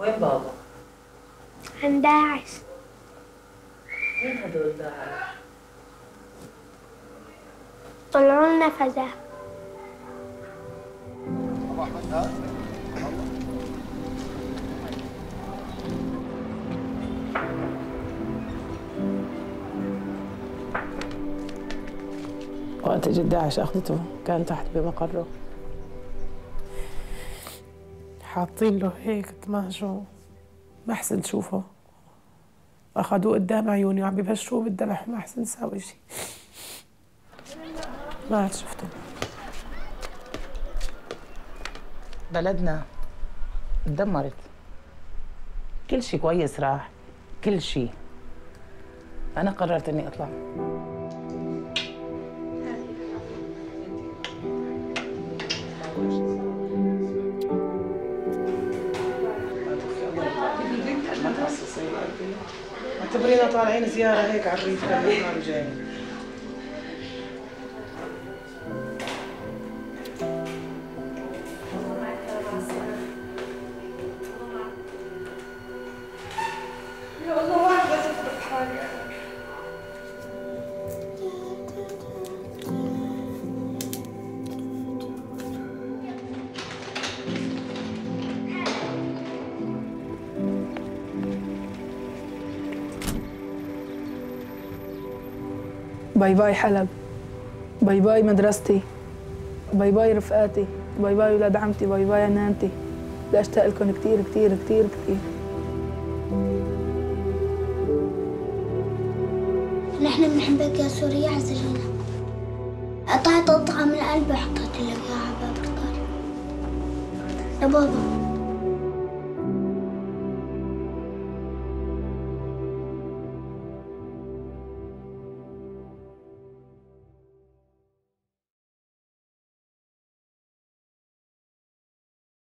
وين بابا؟ عند داعش. مين هدول داعش؟ طلعوا لنا فزع. وقت جت داعش أخذته، كان تحت بمقره، حاطين له هيك طماجه ما أحسن تشوفه، أخذوه قدام عيوني وعم ببشروه بالدمع وما أحسن ساوي شيء، ما عاد شفته. بلدنا اتدمرت، كل شيء كويس راح، كل شيء. أنا قررت إني أطلع. اعتبرينا طالعين زيارة هيك على الريف كمان جايين. يا والله واحد بس افرق حالي انا. باي باي حلب، باي باي مدرستي، باي باي رفقاتي، باي باي ولاد عمتي، باي باي نانتي. بدي أشتاق لكم كتير كتير كتير كتير. نحن بنحبك يا سوريا عزيزنا. قطعت قطعة من قلبي وحطيت لك إياها على باب الدار. يا بابا.